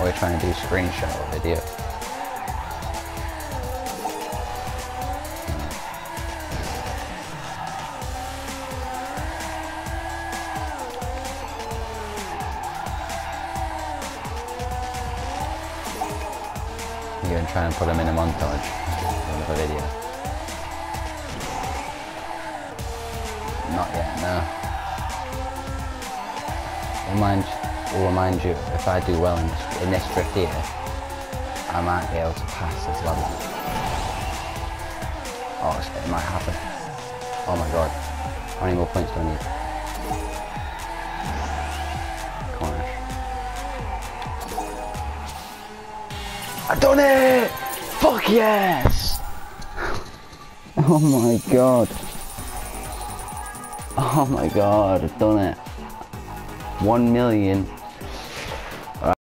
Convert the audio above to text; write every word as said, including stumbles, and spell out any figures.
while you're trying to do screenshot or video. You're going to try and put them in a montage of a video. Not yet, no. Remind, will remind you, if I do well in this, in this trick here, I might be able to pass this level. Oh, it might happen. Oh my god. How many more points do I need? I done it! Fuck yes! Oh my god. Oh my god, I've done it. One million.